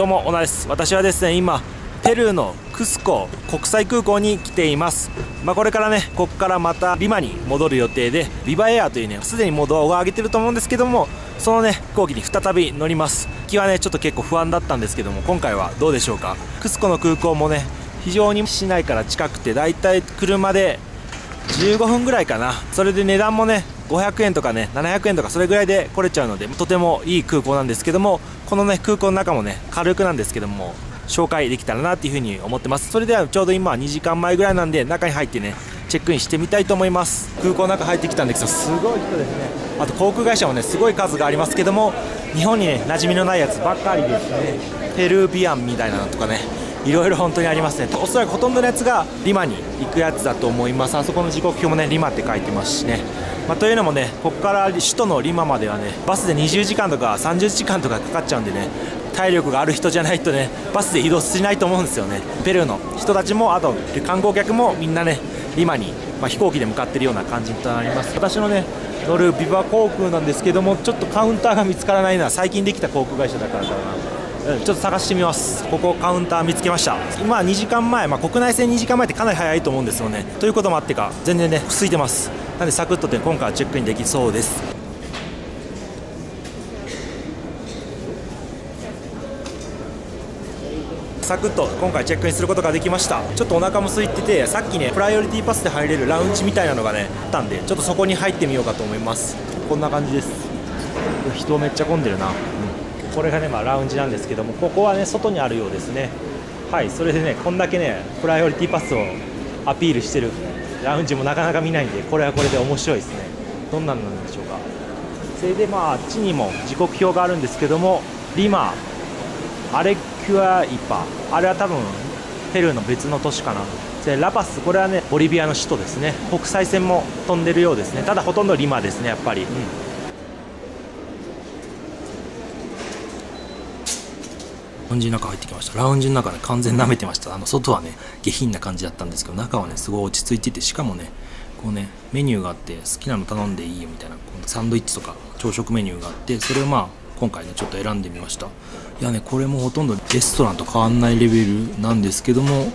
どうもオナです。私はですね、今ペルーのクスコ国際空港に来ています。これからね、ここからまたリマに戻る予定で、Viva Airというね、すでにもう動画を上げてると思うんですけども、そのね、飛行機に再び乗ります。気はね、ちょっと結構不安だったんですけども、今回はどうでしょうか。クスコの空港もね、非常に市内から近くて、だいたい車で15分ぐらいかな。それで値段もね、500円とかね、700円とかそれぐらいで来れちゃうので、とてもいい空港なんですけども、このね、空港の中もね、軽くなんですけども紹介できたらなっていうふうに思ってます。それではちょうど今2時間前ぐらいなんで、中に入ってね、チェックインしてみたいと思います。空港の中入ってきたんですけど、すごい人ですね。あと航空会社もね、すごい数がありますけども、日本にね、馴染みのないやつばっかりですね。ペルービアンみたいなのとかね、いろいろ本当にありますね。おそらくほとんどのやつがリマに行くやつだと思います。あそこの時刻表もね、リマって書いてますしね。というのもね、ここから首都のリマまではね、バスで20時間とか30時間とかかかっちゃうんでね、体力がある人じゃないとね、バスで移動しないと思うんですよね。ペルーの人たちも、あと観光客もみんなね、リマに、飛行機で向かってるような感じとなります。私のね、乗るビバ航空なんですけども、ちょっとカウンターが見つからないのは最近できた航空会社だからだな。ちょっと探してみます。ここカウンター見つけました。今2時間前、国内線2時間前ってかなり早いと思うんですよね。ということもあってか、全然ね、空いてます。なんでサクッとで今回はチェックインできそうです。サクッと今回チェックインすることができました。ちょっとお腹も空いてて、さっきね、プライオリティパスで入れるラウンジみたいなのがねあったんで、ちょっとそこに入ってみようかと思います。こんな感じです。人めっちゃ混んでるな。これがね、ラウンジなんですけども、ここはね、外にあるようですね。はい、それでね、こんだけね、プライオリティパスをアピールしてるラウンジもなかなか見ないんで、これはこれで面白いですね。どんなのなんでしょうか。それであっちにも時刻表があるんですけども、リマ、アレキュアイパ、あれは多分ペルーの別の都市かな。でラパス、これはね、ボリビアの首都ですね。国際線も飛んでるようですね。ただほとんどリマですね、やっぱり。ラウンジの中入ってきました。ラウンジの中ね、完全舐めてました。外はね、下品な感じだったんですけど、中はね、すごい落ち着いてて、しかもね、こうね、メニューがあって、好きなの頼んでいいよみたいな、サンドイッチとか朝食メニューがあって、それを今回ね、ちょっと選んでみました。いやね、これもほとんどレストランと変わんないレベルなんですけども、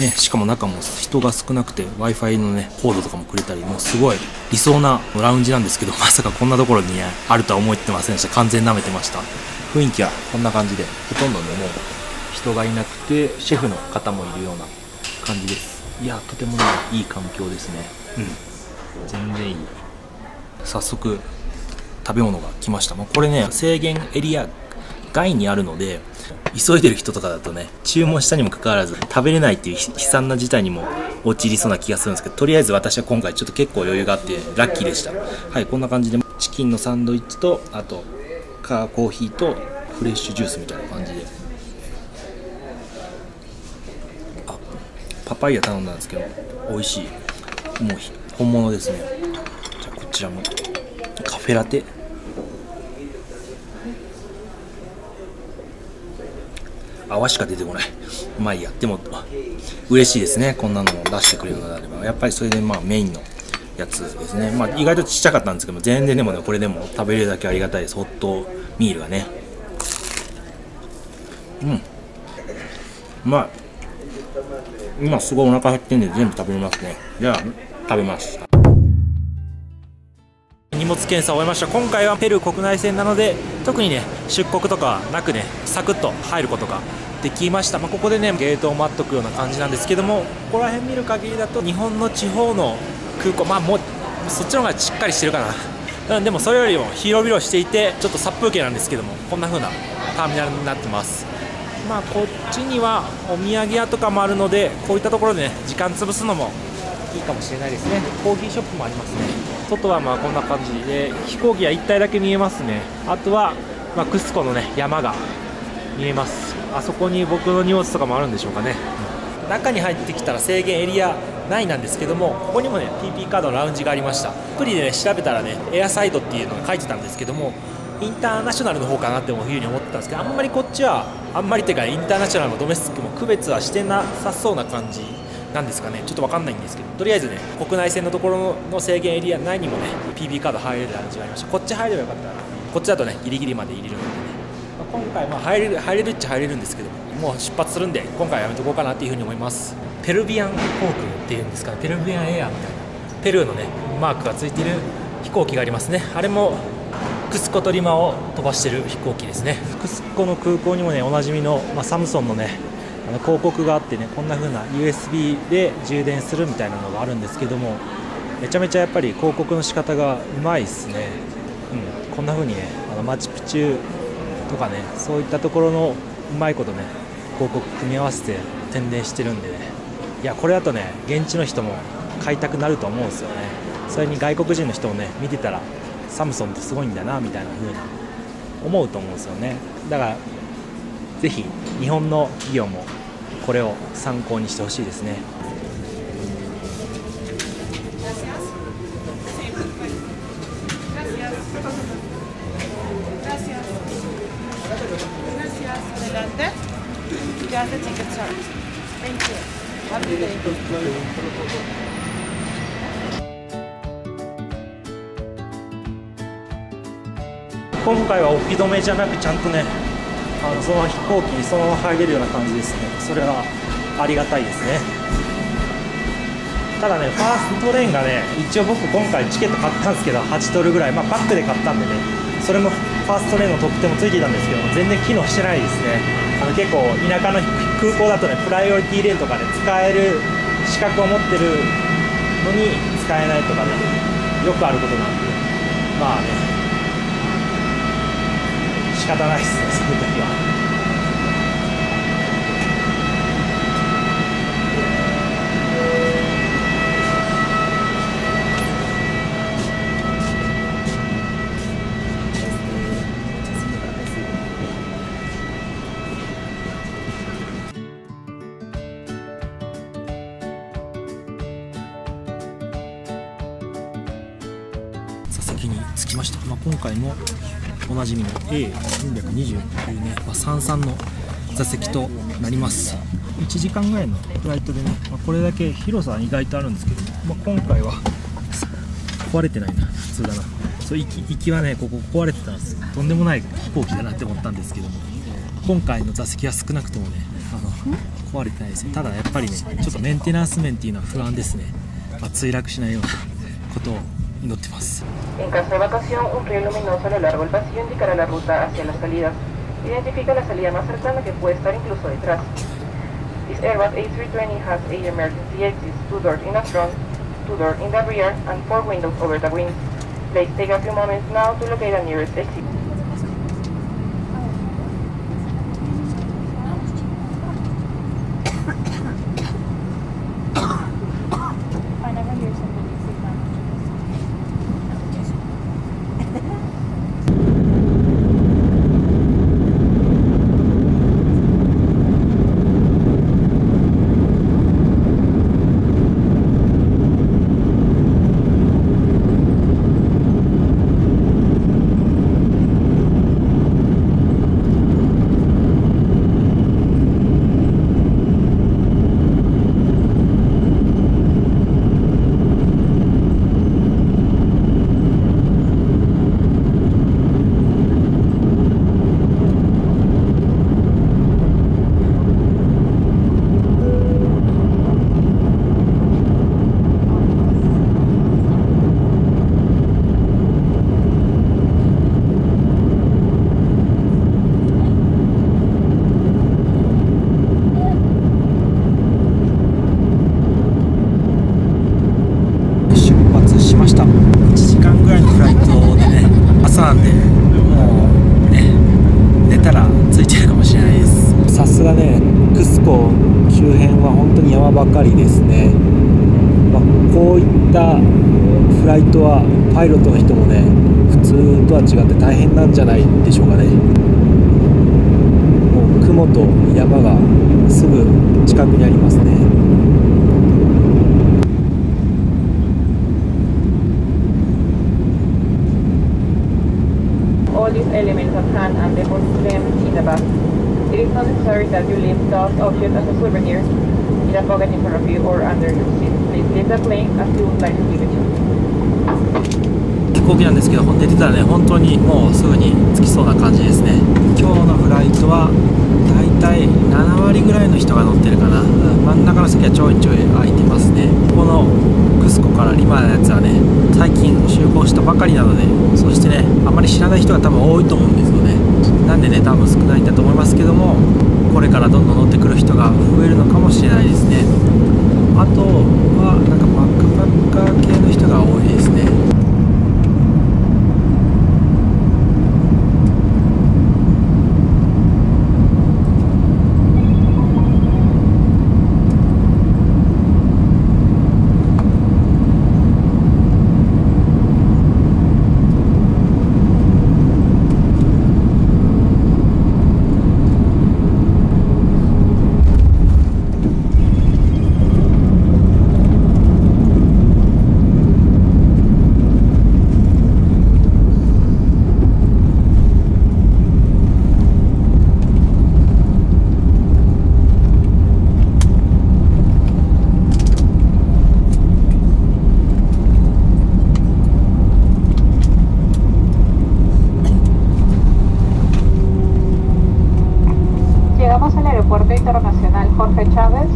ね、しかも中も人が少なくて、Wi-Fi のね、コードとかもくれたり、もうすごい理想なラウンジなんですけど、まさかこんなところにね、あるとは思ってませんでした。完全舐めてました。雰囲気はこんな感じで、ほとんどね、もう人がいなくて、シェフの方もいるような感じです。いや、とてもね、いい環境ですね。全然いい。早速食べ物が来ました。これね、制限エリア外にあるので、急いでる人とかだとね、注文したにもかかわらず食べれないっていう悲惨な事態にも陥りそうな気がするんですけど、とりあえず私は今回ちょっと結構余裕があってラッキーでした。はい、こんな感じでチキンのサンドイッチと、あとコーヒーとフレッシュジュースみたいな感じで、あ、パパイヤ頼んだんですけど、美味しい。もう本物ですね。じゃあこちらもカフェラテ。泡しか出てこない。まあいいや。でも嬉しいですね、こんなのも出してくれるのであれば。やっぱりそれでメインのやつですね。意外とちっちゃかったんですけども、全然でもね、これでも食べれるだけありがたいです。ホットミールがね、うまい。今すごいお腹減ってんで、全部食べれますね。じゃあ食べます。荷物検査終えました。今回はペルー国内線なので、特にね、出国とかなくね、サクッと入ることができました。ここでね、ゲートを待っとくような感じなんですけども、ここら辺見る限りだと日本の地方の空港、もうそっちの方がしっかりしてるかな。でもそれよりも広々していて、ちょっと殺風景なんですけども、こんな風なターミナルになってます。こっちにはお土産屋とかもあるので、こういったところでね、時間潰すのもいいかもしれないですね。コーヒーショップもありますね。外はこんな感じで、飛行機は一体だけ見えますね。あとはクスコのね、山が見えます。あそこに僕の荷物とかもあるんでしょうかね。中に入ってきたら制限エリアないなんですけども、ここにもね、 PP カードのラウンジがありました。アプリでね、調べたらね、エアサイドっていうのが書いてたんですけども、インターナショナルの方かなっていうふうに思ってたんですけど、こっちはてか、インターナショナルもドメスティックも区別はしてなさそうな感じなんですかね。ちょっと分かんないんですけど、とりあえずね、国内線のところの制限エリア内にもね、PP カード入れるラウンジがありました。こっち入ればよかったら、こっちだとね、ギリギリまで入れるのでね、今回まあ入れるっちゃ入れるんですけど、もう出発するんで今回やめとこうかなっていうふうに思います。ペルビアン航空っていうんですかね、ペルビアンエアみたいなペルーのねマークがついてる飛行機がありますね。あれもクスコとリマを飛ばしてる飛行機ですね。クスコの空港にもねおなじみの、サムソンのね広告があってね、こんな風な USB で充電するみたいなのがあるんですけども、めちゃめちゃやっぱり広告の仕方がうまいですね。うん、こんな風にねマチュピチュとかね、そういったところのうまいことね広告組み合わせて宣伝してるんでね、いやこれだとね現地の人も買いたくなると思うんですよね。それに外国人の人もね見てたらサムソンってすごいんだなみたいな風に思うと思うんですよね。だからぜひ日本の企業もこれを参考にしてほしいですね。今回は置き止めじゃなくちゃんとねその飛行機にそのまま入れるような感じですね。それはありがたいですね。ただねファーストレーンがね一応僕今回チケット買ったんですけど8ドルぐらい、パックで買ったんでね、それもファーストレーンの特典もついてたんですけど全然機能してないですね。結構田舎の空港だとねプライオリティレーンとかで使える資格を持ってるのに使えないとかね、よくあることなんで、まあね仕方ないっすね、その時は。座席に着きました。今回もおなじみの A320 というね、33の座席となります。1時間ぐらいのフライトでね、これだけ広さは意外とあるんですけど、今回は壊れてないな、普通だな。そう、行きはねここ壊れてたんです。とんでもない飛行機だなって思ったんですけども、今回の座席は少なくともね壊れてないですね。ただやっぱりねちょっとメンテナンス面っていうのは不安ですね。墜落しないようなことを祈ってます。En caso de evacuación, un rayo luminoso a lo largo del pasillo indicará la ruta hacia las salidas. Identifica la salida más cercana que puede estar incluso detrás. This Airbus A320 has 8 emergency exits, 2 doors in the front, 2 doors in the rear, and 4 windows over the wings. Please take a few moments now to locate the nearest exit. ばかりですね。こういったフライトはパイロットの人もね普通とは違って大変なんじゃないでしょうかね。もう雲と山がすぐ近くにありますね。In a pocket in front of you or under your seat. Please leave the plane as you would like to leave it. 飛行機なんですけど、寝てたらね、本当にもうすぐに着きそうな感じですね。今日のフライトはだいたい7割ぐらいの人が乗ってるかな。真ん中の席はちょいちょい空いてますね。このクスコからリマのやつはね、最近就航したばかりなので、そしてね、あまり知らない人が多分多いと思うんですよね。なんでね、多分少ないんだと思いますけども、これからどんどん乗ってくる人が増えるのかもしれないですね。あとはなんかバックパッカー系の人が多いですね。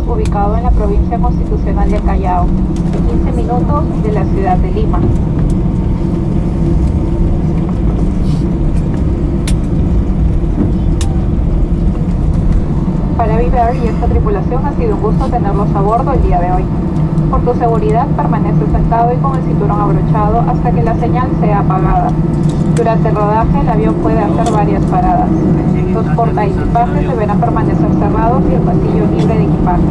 Ubicado en la provincia constitucional de Callao, a 15 minutos de la ciudad de Lima. Para Viva Air y esta tripulación ha sido un gusto tenerlos a bordo el día de hoy. Por tu seguridad permanece sentado y con el cinturón abrochado hasta que la señal sea apagada. Durante el rodaje el avión puede hacer varias paradas. Los portaequipajes deberán permanecer cerrados y el pasillo libre de equipaje.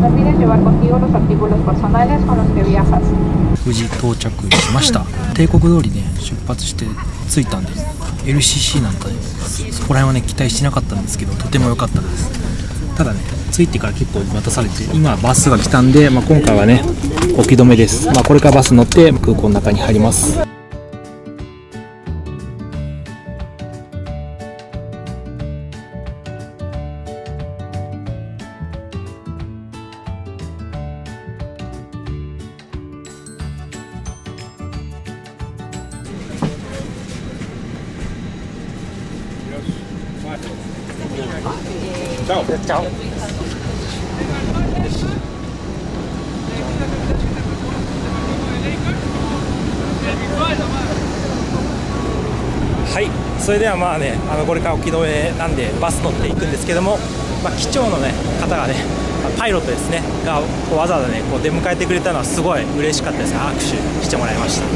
No olvides llevar contigo los artículos personales con los que viajas. 無事到着しました。定刻通りね、出発して着いたんで、LCC なんかね、そこら辺はね、期待してなかったんですけど、とても良かったです。ただね、着いてから結構待たされて、今バスが来たんで、まあ今回はね、置き止めです。まあこれからバス乗って空港の中に入ります。はい、それではまあね、これから沖止めなんでバス乗っていくんですけども、まあ、機長の、ね、方がね、パイロットですねがわざわざねこう出迎えてくれたのはすごい嬉しかったです。握手してもらいました。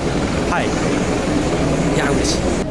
はい、いや嬉しい。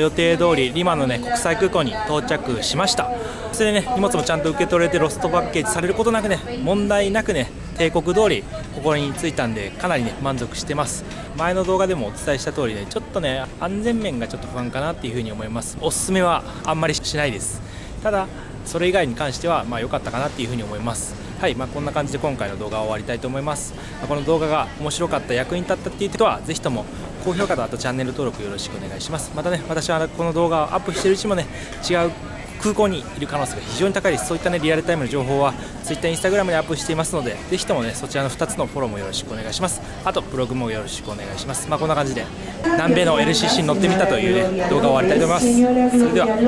予定通りリマのね国際空港に到着しました。それでね、荷物もちゃんと受け取れてロストパッケージされることなくね、問題なくね定刻通りここに着いたんで、かなりね満足してます。前の動画でもお伝えした通りね、ちょっとね安全面がちょっと不安かなっていうふうに思います。おすすめはあんまりしないです。ただそれ以外に関してはまあ良かったかなっていうふうに思います。はい、まあ、こんな感じで今回の動画は終わりたいと思います。この動画が面白かった、役に立ったっていう人はぜひとも高評価とあとチャンネル登録よろしくお願いします。またね、私はこの動画をアップしているうちもね、違う空港にいる可能性が非常に高いです。そういった、ね、リアルタイムの情報は Twitter、Instagram にアップしていますので、ぜひとも、ね、そちらの2つのフォローもよろしくお願いします。あとブログもよろしくお願いします。こんな感じで南米の LCC に乗ってみたという、ね、動画を終わりたいと思います。それでは。